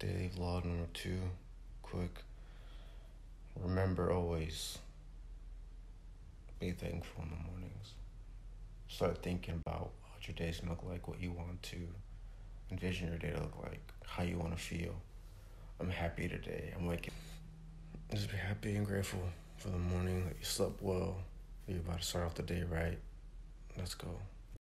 daily vlog number 2, quick. Remember always, be thankful in the mornings. Start thinking about what your day's gonna look like, what you want to envision your day to look like, how you wanna feel. I'm happy today, I'm waking. Just be happy and grateful for the morning, that you slept well, you're about to start off the day right. Let's go.